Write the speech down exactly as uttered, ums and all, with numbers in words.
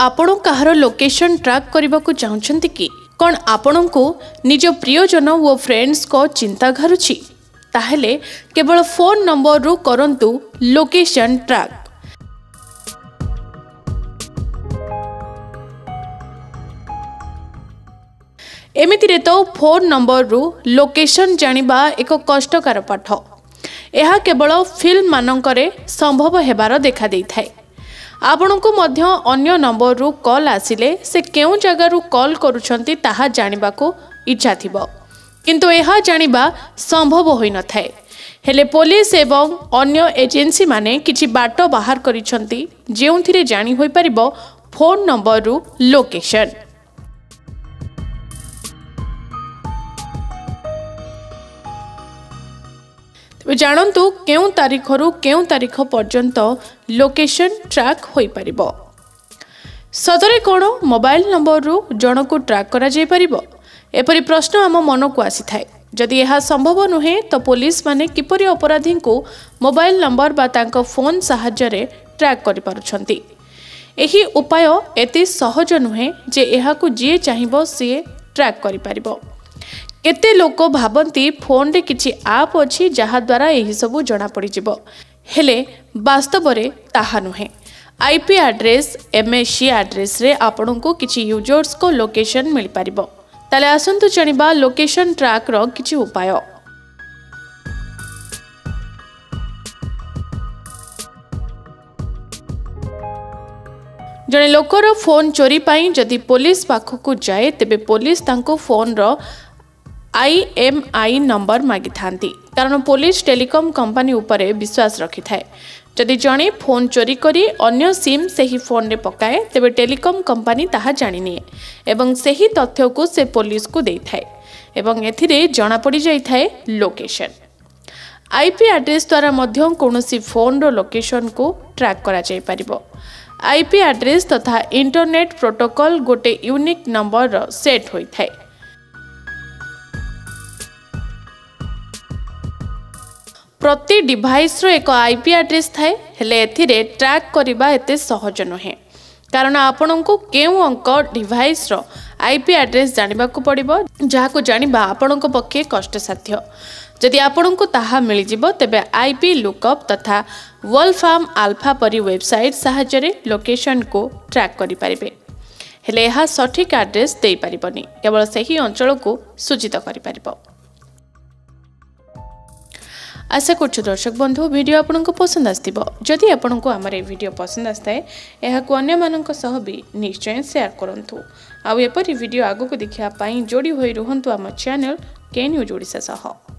आपण कहार location track करने चाहते कि कौन आपण को निज प्रियजन व फ्रेंड्स को चिंता घारुची ताहले केवल फोन नंबर रु करंतु लोकेशन ट्रैक। एमितिरे तो फोन नंबर रु लोकेशन जानिबा एक कष्टकर पाठ। यह केवल फिल्म मानकरे संभव हेबार देखा देखाई। आपणकु मध्य अन्य नंबर रु कॉल आसिले से केउ जगार कॉल करुछंती ताहा जानिबा को इच्छा थिबो, किंतु यह जानिबा संभव होई न थाए। हेले पुलिस एवं अन्य एजेन्सी माने किछि बाट बाहर करिछंती जेउथिरे जानि होई परिबो फोन नंबर रु लोकेशन। जानतु केउं तारीख रु केउं तारीख पर्यंत लोकेशन ट्रैक होई परिबो। सदरे कोण मोबाइल नंबर रु जण को ट्रैक करा जाई परिबो? एपरि प्रश्न आम मन को आसी थाए। जदि यह संभव नुहे तो पुलिस माने किपरि अपराधी को मोबाइल नंबर बा तांको फोन सहायता रे ट्रैक करि पारुछंती। एही उपाय एते सहज नुहे जे यह को जे चाहिबो से ट्रैक करि परिबो। केते लोक भावती फोन रे किछि आप अछि जहा द्वारा यही सबू जना पड़ी जिवो, हेले वास्तव रे ताहा नुहे। आईपी एड्रेस एमएससी एड्रेस रे आपण को किछि यूजर्स को लोकेशन मिल पारिबो। ताले आसंतु जणिबा लोकेशन ट्रैक रो किछि उपाय। जने लोकर फोन चोरी पाई जदि पुलिस पाख को जाए तेबे पुलिस तांको फोन रो आई एम आई नंबर मागी थांती, कारण पुलिस टेलीकॉम कंपनी उपरे विश्वास रखी थाए। जदि जणे फोन चोरी करी अन्य सिम सही फोन रे पकाए तेबे टेलीकॉम कंपनी ताहा जानी निए एवं सही तथ्य को से पुलिस को देई थाए एवं एथिरे जना पड़ी जाई थाए लोकेशन। आईपी एड्रेस द्वारा मध्य कोनोसी फोन रो लोकेशन को ट्रैक करा जाई परिबो। आईपी एड्रेस तथा इंटरनेट प्रोटोकॉल गोटे यूनिक नंबर रो सेट होई थाए। प्रति डिवाइस रो एक आईपी एड्रेस थाए, हेले एथिरे ट्रैक करिबा एते सहज नुहे, कारण आपणंकु केउ अंक डिवाइस रो आईपी एड्रेस जानिबा को पड़िबो, जाहाको जानिबा आपणंक पक्षे कष्टसाध्य। जदि आपणंकु ताहा मिलि जिवो तेबे आईपी लुकअप तथा वॉलफार्म अल्फा परि वेबसाइट सहायता रे लोकेशन को ट्रैक करि पारिबे, हेले एहा सठिक एड्रेस देई पारिबनी, केवल सही अंचल को सूचित करि पारिबो। आशा करछु दर्शक बंधु वीडियो आपनको पसंद आस्थिव। जदि आपनको हमर ए वीडियो पसंद आस्थाए एहा को अन्य माननक सह भी निश्चय शेयर करंतु। आउ एपरि वीडियो आगु को देखिया पाई जोडी होई रहंतु हमर चैनल के न्यूज ओडिसा सह।